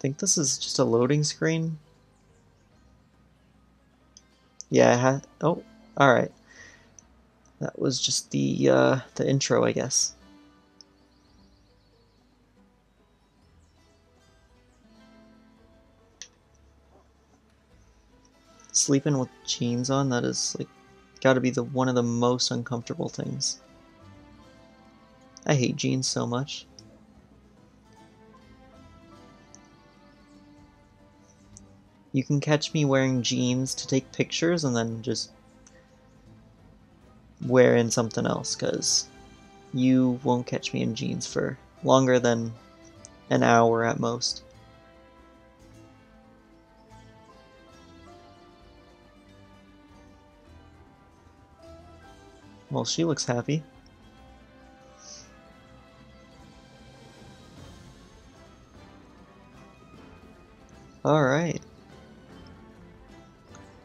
think this is just a loading screen. Yeah, I had... Oh, alright. That was just the intro, I guess. Sleeping with jeans on, that is, like, gotta be one of the most uncomfortable things. I hate jeans so much. You can catch me wearing jeans to take pictures and then just wear in something else, because you won't catch me in jeans for longer than an hour at most. Well, she looks happy. Alright.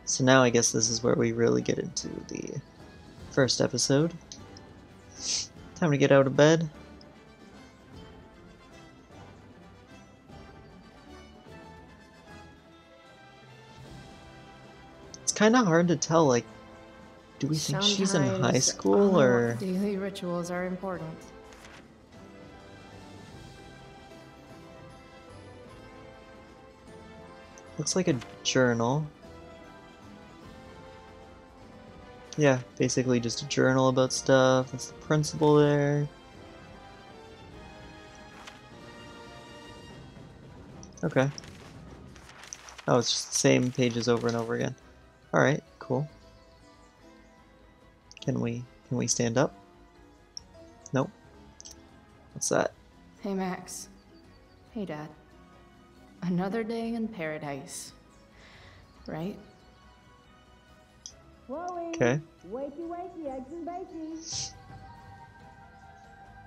So now I guess this is where we really get into the first episode. Time to get out of bed. It's kind of hard to tell, like, do we think she's in high school or... Daily rituals are important. Looks like a journal. Yeah, basically just a journal about stuff. That's the principal there. Okay. Oh, it's just the same pages over and over again. Alright, cool. Can we stand up? Nope. What's that? Hey, Max. Hey, Dad. Another day in paradise, right? Chloe, okay. Wakey, wakey, eggs and bakeys.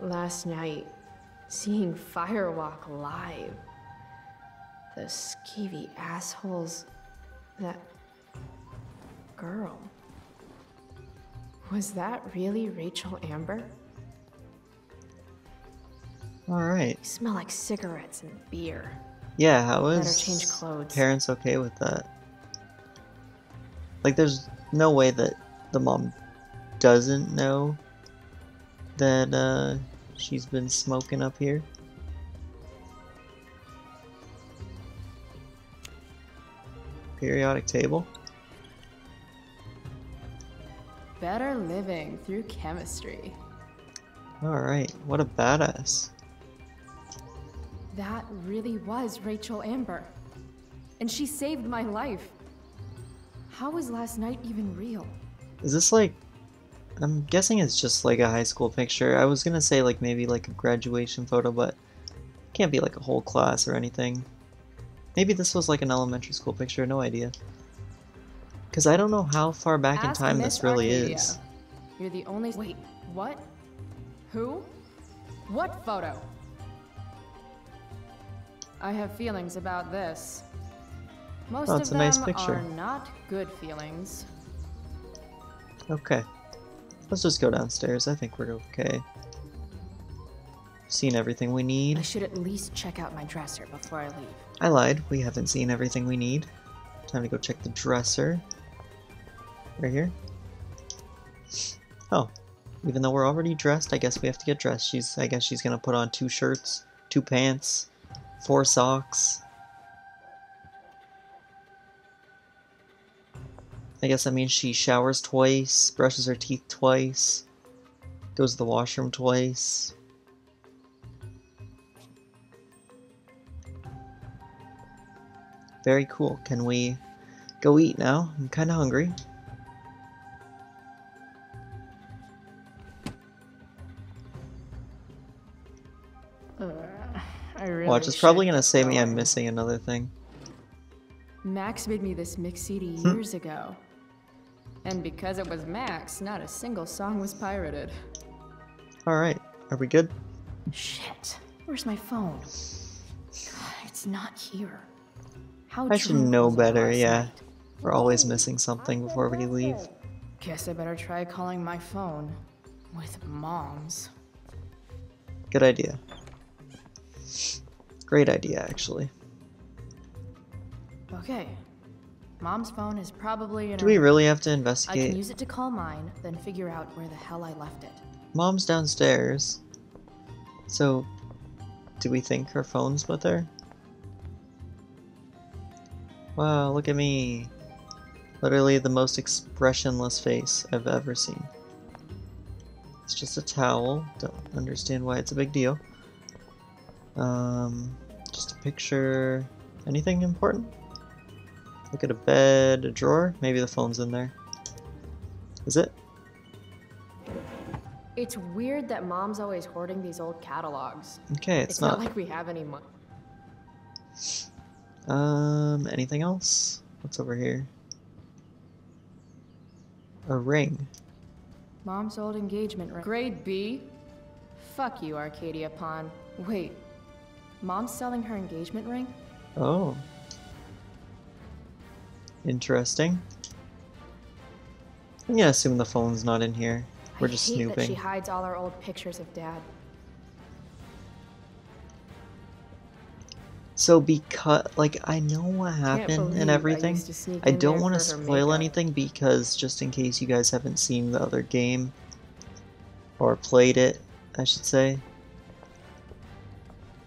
Last night, seeing Firewalk live. Those skeevy assholes. That girl. Was that really Rachel Amber? All right. You smell like cigarettes and beer. Yeah, how is parents okay with that? Like, there's no way that the mom doesn't know that she's been smoking up here. Periodic table. Better living through chemistry. Alright, what a badass. That really was Rachel Amber. And she saved my life. How was last night even real? Is this like... I'm guessing it's just like a high school picture. I was gonna say like maybe like a graduation photo, but it can't be like a whole class or anything. Maybe this was like an elementary school picture, no idea. Because I don't know how far back in time this really is. You're the only... Wait, what? Who? What photo? I have feelings about this. Most of them are not good feelings. Okay. Let's just go downstairs. I think we're okay. Seen everything we need. I should at least check out my dresser before I leave. I lied. We haven't seen everything we need. Time to go check the dresser. Right here. Oh, even though we're already dressed, I guess we have to get dressed. I guess she's gonna put on 2 shirts, 2 pants, 4 socks. I guess that means she showers twice, brushes her teeth twice, goes to the washroom twice. Very cool. Can we go eat now? I'm kind of hungry. Watch, it's probably going to say me I'm missing another thing. Max made me this mix CD years ago. And because it was Max, not a single song was pirated. Alright, are we good? Shit, where's my phone? God, it's not here. I should know better, yeah. We're always missing something before we leave. Guess I better try calling my phone with Mom's. Good idea. Great idea, actually. Okay. Mom's phone is probably in. Do we really have to investigate? I can use it to call mine, then figure out where the hell I left it. Mom's downstairs. So, do we think her phone's with her? Wow, look at me. Literally the most expressionless face I've ever seen. It's just a towel. Don't understand why it's a big deal. Just a picture. Anything important? Look at a bed, a drawer. Maybe the phone's in there. Is it? It's weird that Mom's always hoarding these old catalogs. Okay, it's not like we have any money. Anything else? What's over here? A ring. Mom's old engagement ring. Grade B? Fuck you, Arcadia Pond. Wait, Mom's selling her engagement ring? Oh. Interesting. I'm gonna assume the phone's not in here. We're just snooping. I hate that she hides all our old pictures of Dad. So because, like, I know what happened and everything. I don't want to spoil anything because just in case you guys haven't seen the other game or played it, I should say.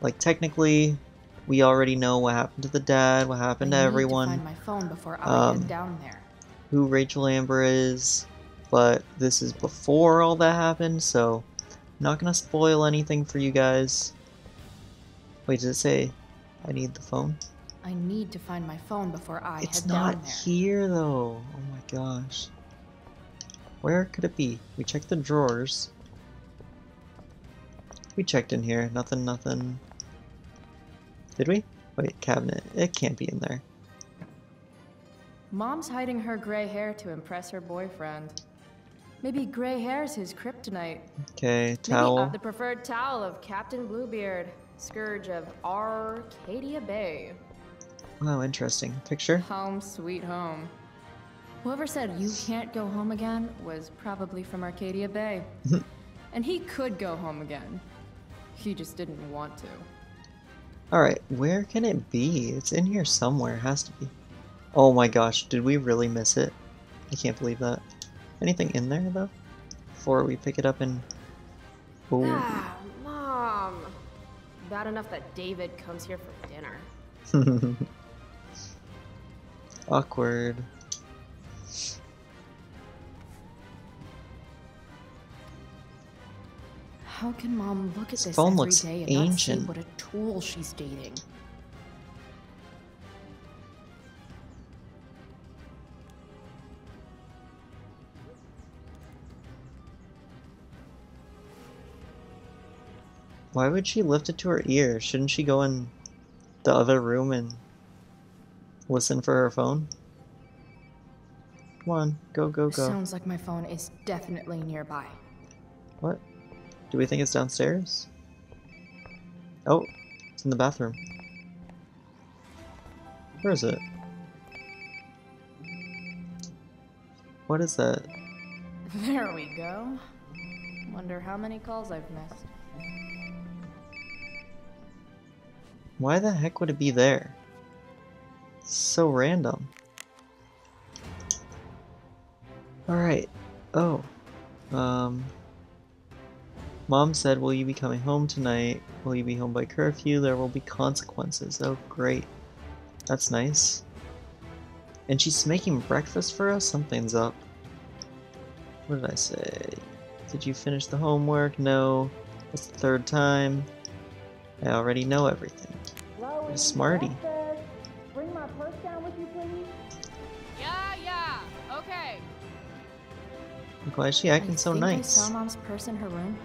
Like, technically, we already know what happened to the dad, what happened to everyone. I need to find my phone before I get down there. Who Rachel Amber is, but this is before all that happened, so I'm not gonna spoil anything for you guys. Wait, did it say? I need the phone. I need to find my phone before I head down there. It's not here though. Oh my gosh. Where could it be? We checked the drawers. We checked in here. Nothing, nothing. Did we? Wait, cabinet. It can't be in there. Mom's hiding her gray hair to impress her boyfriend. Maybe gray hair's his kryptonite. Okay, towel. Maybe, the preferred towel of Captain Bluebeard. Scourge of Arcadia Bay. Wow, interesting. Picture? Home sweet home. Whoever said you can't go home again was probably from Arcadia Bay. And he could go home again. He just didn't want to. Alright, where can it be? It's in here somewhere. It has to be. Oh my gosh, did we really miss it? I can't believe that. Anything in there, though? Before we pick it up and... Oh. Bad enough that David comes here for dinner. Awkward. How can Mom look at this every day and not see what a tool she's dating? Why would she lift it to her ear? Shouldn't she go in the other room and listen for her phone? Come on, go, go, go. Sounds like my phone is definitely nearby. What? Do we think it's downstairs? Oh, it's in the bathroom. Where is it? What is that? There we go. Wonder how many calls I've missed. Why the heck would it be there? It's so random. Alright. Oh. Mom said, will you be coming home tonight? Will you be home by curfew? There will be consequences. Oh, great. That's nice. And she's making breakfast for us? Something's up. What did I say? Did you finish the homework? No. That's the third time. I already know everything. Chloe, smarty. Bring my purse down with you, please. Yeah. Okay. Look, why is she acting so nice? I saw Mom's purse in her room.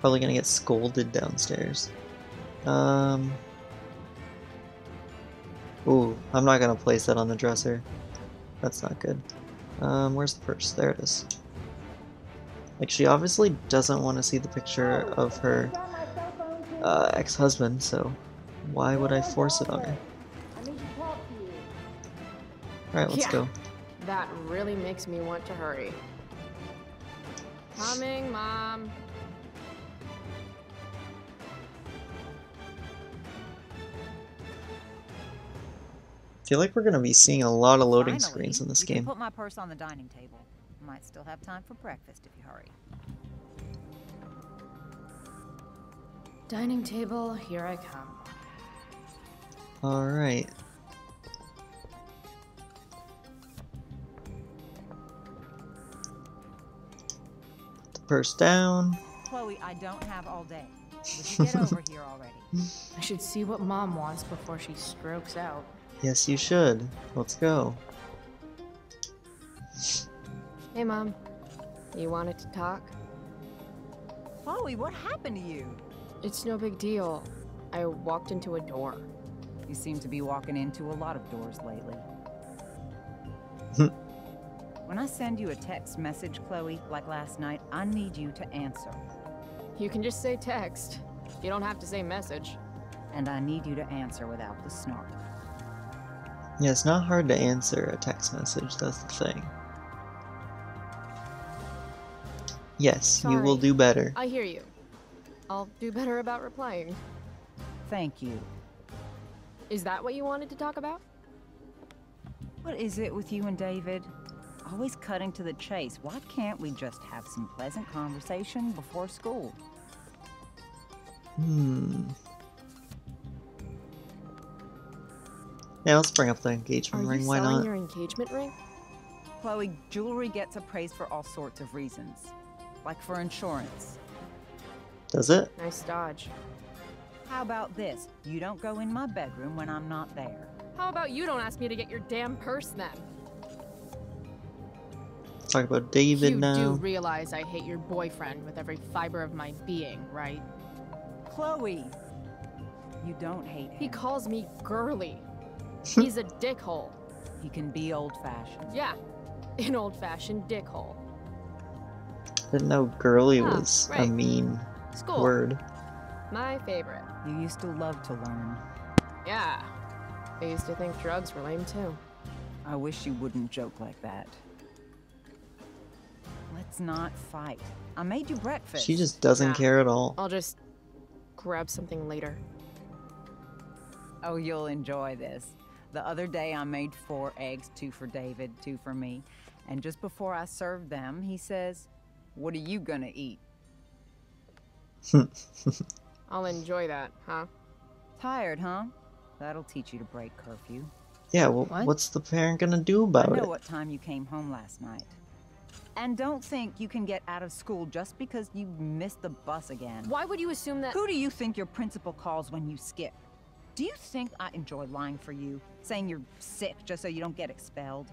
Probably gonna get scolded downstairs. Ooh, I'm not gonna place that on the dresser. That's not good. Where's the purse? There it is. Like, she obviously doesn't want to see the picture of her ex-husband, so why would I force it on her? Alright, let's go. That really makes me want to hurry. Coming, Mom. feel like we're going to be seeing a lot of loading screens in this game. Put my purse on the dining table. Might still have time for breakfast if you hurry. Dining table, here I come. All right. Put the purse down. Chloe, I don't have all day. Would you get over here already? I should see what Mom wants before she strokes out. Yes, you should. Let's go. Hey, Mom. You wanted to talk? Chloe, what happened to you? It's no big deal. I walked into a door. You seem to be walking into a lot of doors lately. When I send you a text message, Chloe, like last night, I need you to answer. You can just say text. You don't have to say message. And I need you to answer without the snark. Yeah, it's not hard to answer a text message, that's the thing. Yes, sorry. You will do better. I hear you. I'll do better about replying. Thank you. Is that what you wanted to talk about? What is it with you and David? Always cutting to the chase. Why can't we just have some pleasant conversation before school? Yeah, let's bring up the engagement ring. Why not? Are you selling your engagement ring? Chloe, jewelry gets appraised for all sorts of reasons. Like for insurance. Does it? Nice dodge. How about this? You don't go in my bedroom when I'm not there. How about you don't ask me to get your damn purse then? Talk about David now. You do realize I hate your boyfriend with every fiber of my being, right? Chloe, you don't hate him. He calls me girly. He's a dickhole. He can be old-fashioned. Yeah, an old-fashioned dickhole. Didn't know girly was a mean word. My favorite. You used to love to learn. Yeah, I used to think drugs were lame too. I wish you wouldn't joke like that. Let's not fight. I made you breakfast. She just doesn't care at all. I'll just grab something later. Oh, you'll enjoy this. The other day I made 4 eggs, 2 for David, 2 for me. And just before I served them, he says, "What are you gonna eat?" I'll enjoy that, huh? Tired, huh? That'll teach you to break curfew. Yeah, well, what's the parent gonna do about it? I know what time you came home last night. And don't think you can get out of school just because you missed the bus again. Why would you assume that? Who do you think your principal calls when you skip? Do you think I enjoy lying for you? Saying you're sick just so you don't get expelled?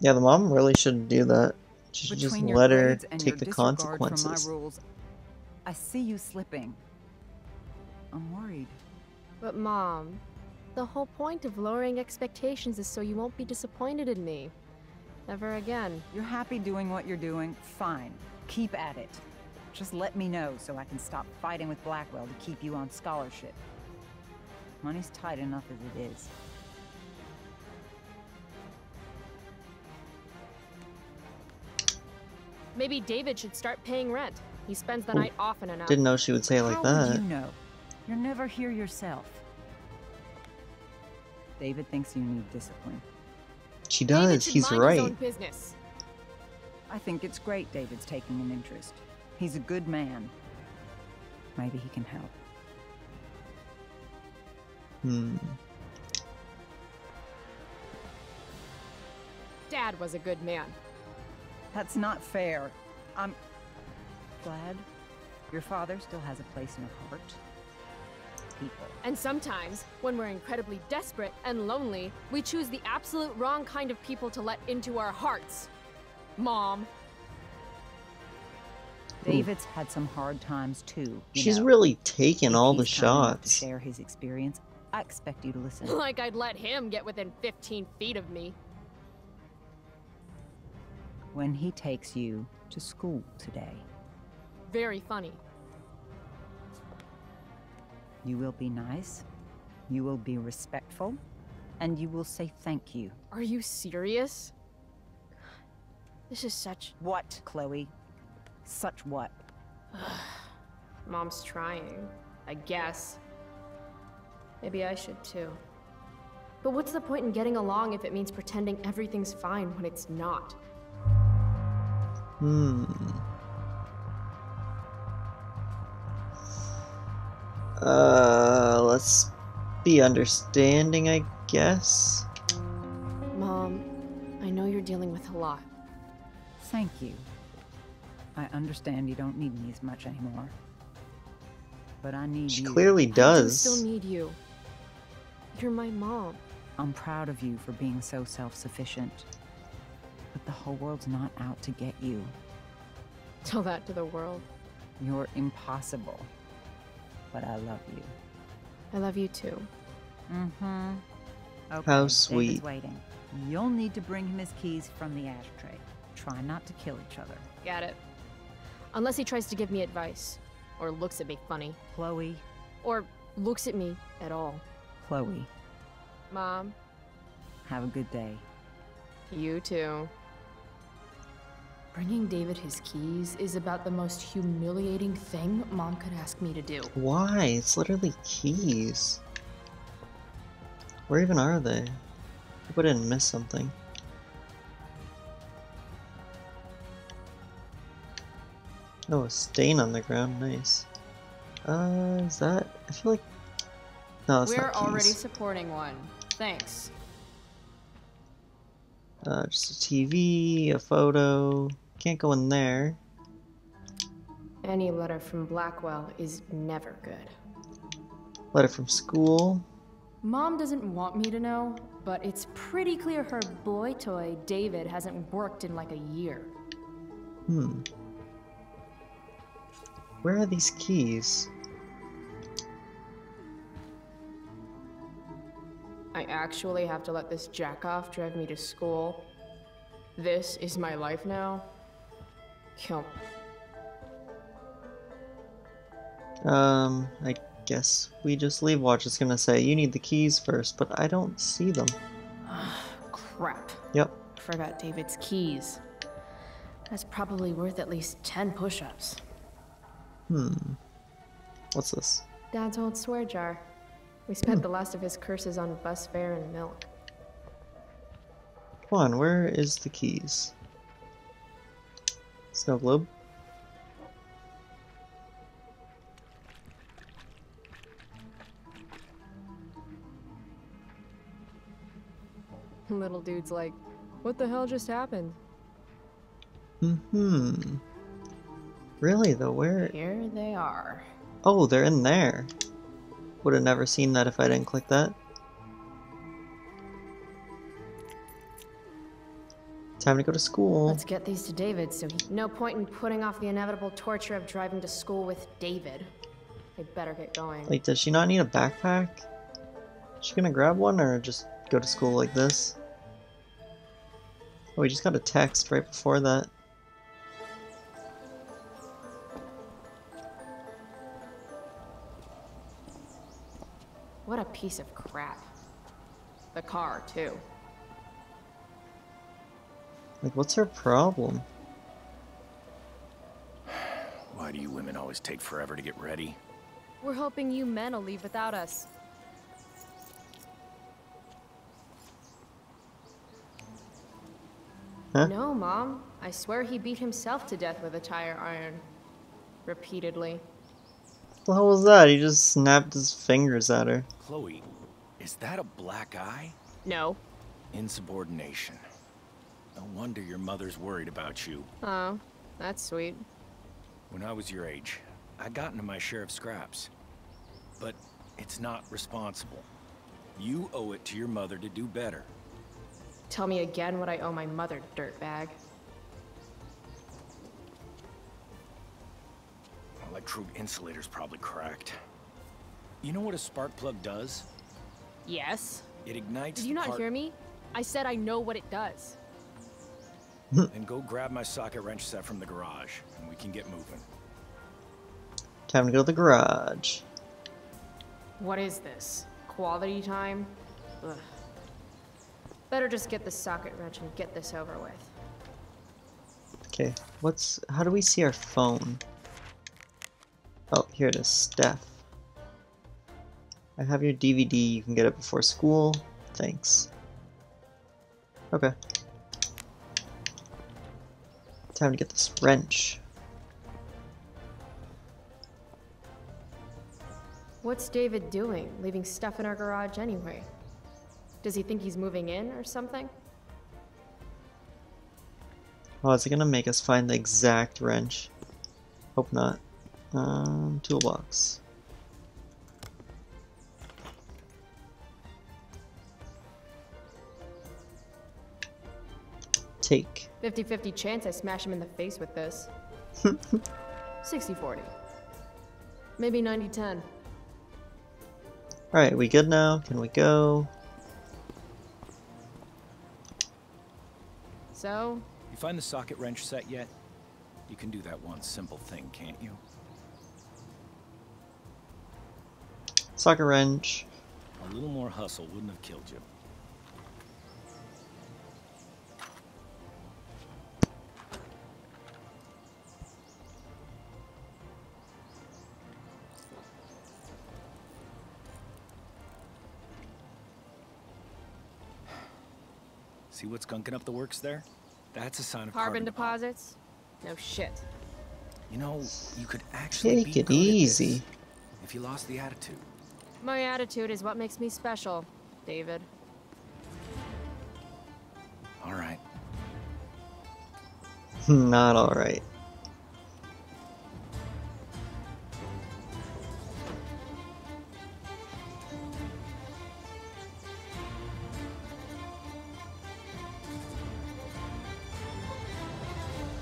Yeah, the mom really shouldn't do that. She should just let her take the consequences. My rules, I see you slipping. I'm worried. But Mom, the whole point of lowering expectations is so you won't be disappointed in me. Never again. You're happy doing what you're doing? Fine. Keep at it. Just let me know so I can stop fighting with Blackwell to keep you on scholarship. Money's tight enough as it is. Maybe David should start paying rent. He spends the night often enough. Didn't know she would say it like that. How would you know? You're never here yourself. David thinks you need discipline. She does. He's right. I think it's great David's taking an interest. He's a good man. Maybe he can help. Dad was a good man. That's not fair. I'm glad your father still has a place in your heart. People. And sometimes, when we're incredibly desperate and lonely, we choose the absolute wrong kind of people to let into our hearts. Mom. David's had some hard times too. She's really taken all the shots. To share his experience, I expect you to listen. Like I'd let him get within 15 feet of me. When he takes you to school today. Very funny. You will be nice, you will be respectful, and you will say thank you. Are you serious? This is such... What, Chloe? Such what? Mom's trying, I guess. Maybe I should too. But what's the point in getting along if it means pretending everything's fine when it's not? Let's be understanding, I guess. Mom, I know you're dealing with a lot. Thank you. I understand you don't need me as much anymore. But I need you. She clearly does. I still need you. You're my mom. I'm proud of you for being so self-sufficient. But the whole world's not out to get you. Tell that to the world. You're impossible. But I love you. I love you too. Mm-hmm. Okay, how sweet. David's waiting. You'll need to bring him his keys from the ashtray. Try not to kill each other. Got it. Unless he tries to give me advice. Or looks at me funny. Chloe. Or looks at me at all. Chloe. Mom. Have a good day. You too. Bringing David his keys is about the most humiliating thing Mom could ask me to do. Why? It's literally keys. Where even are they? I hope I didn't miss something. Oh, a stain on the ground. Nice. Is that? I feel like. No, it's not keys. We're already supporting one. Thanks. Just a TV, a photo. Can't go in there. Any letter from Blackwell is never good. Letter from school. Mom doesn't want me to know, but it's pretty clear her boy toy, David, hasn't worked in like a year. Where are these keys? I actually have to let this jack-off drive me to school. This is my life now. Kill me. I guess we just leave. Watch is gonna say, you need the keys first, but I don't see them. Crap. Yep. Forgot David's keys. That's probably worth at least 10 push-ups. What's this? Dad's old swear jar. We spent the last of his curses on bus fare and milk. Come on, where is the keys? Snow globe. Little dude's like, what the hell just happened? Really though, where? Here they are. Oh, they're in there. Would have never seen that if I didn't click that. Time to go to school. Let's get these to David so he... No point in putting off the inevitable torture of driving to school with David. I better get going. Like, does she not need a backpack? Is she gonna grab one or just go to school like this? Oh, we just got a text right before that. What a piece of crap. The car, too. Like, what's her problem? Why do you women always take forever to get ready? We're hoping you men will leave without us. Huh? No, Mom. I swear he beat himself to death with a tire iron. Repeatedly. What the hell was that? He just snapped his fingers at her. Chloe, is that a black eye? No. Insubordination. No wonder your mother's worried about you. Oh, that's sweet. When I was your age, I got into my share of scraps. But it's not responsible. You owe it to your mother to do better. Tell me again what I owe my mother, dirtbag. Electro insulator's probably cracked. You know what a spark plug does? Yes. It ignites. Did you not hear me? I said I know what it does. Then go grab my socket wrench set from the garage, and we can get moving. Time to go to the garage. What is this? Quality time? Ugh. Better just get the socket wrench and get this over with. Okay. What's? How do we see our phone? Oh, here it is, Steph. I have your DVD. You can get it before school. Thanks. Okay. Time to get this wrench. What's David doing, leaving stuff in our garage anyway? Does he think he's moving in or something? Oh, is it gonna make us find the exact wrench? Hope not. Toolbox. Take. 50-50 chance I smash him in the face with this. 60-40. Maybe 90-10. Alright, we good now? Can we go? So? You find the socket wrench set yet? You can do that one simple thing, can't you? Socket wrench. A little more hustle wouldn't have killed you. See what's gunking up the works there? That's a sign of carbon deposits. No shit. You know, you could actually take it easy if you lost the attitude. My attitude is what makes me special, David. All right. Not all right.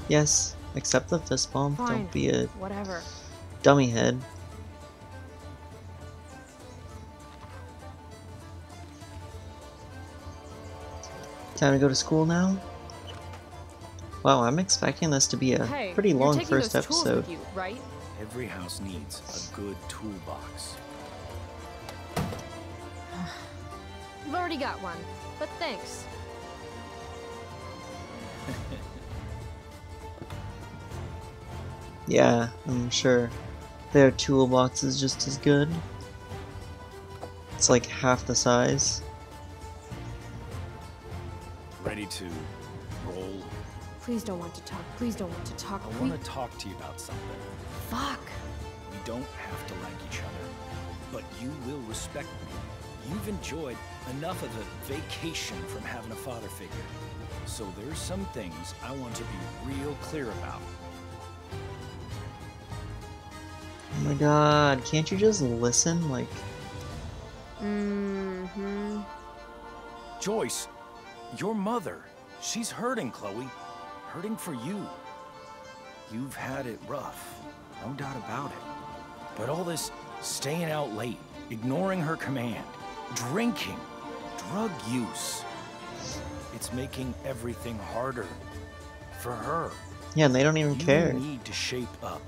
Yes, accept the fist bump. Fine. Don't be a whatever dummy head. Time to go to school now. Wow, I'm expecting this to be a pretty long first episode. You, right? Every house needs a good toolbox. You've already got one, but thanks. Yeah, I'm sure their toolbox is just as good. It's like half the size. Ready to roll? Please don't want to talk. Please don't want to talk. I want to talk to you about something. Fuck. We don't have to like each other, but you will respect me. You've enjoyed enough of a vacation from having a father figure. So there's some things I want to be real clear about. Oh my god, can't you just listen? Like, Joyce, your mother, she's hurting, Chloe. Hurting for you. You've had it rough, no doubt about it. But all this staying out late, ignoring her command, drinking, drug use, it's making everything harder for her. Yeah, and they don't even care. You need to shape up.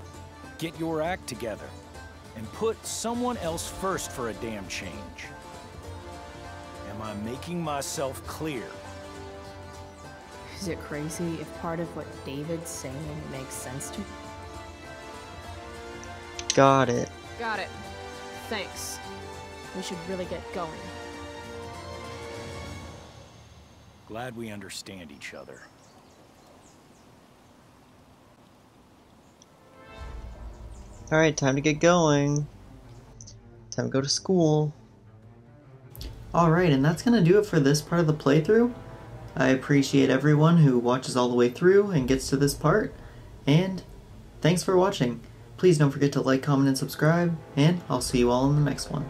Get your act together and put someone else first for a damn change. Am I making myself clear? Is it crazy if part of what David's saying makes sense to you? Got it. Got it. Thanks. We should really get going. Glad we understand each other. Alright, time to get going. Time to go to school. Alright, and that's gonna do it for this part of the playthrough. I appreciate everyone who watches all the way through and gets to this part. And thanks for watching. Please don't forget to like, comment, and subscribe. And I'll see you all in the next one.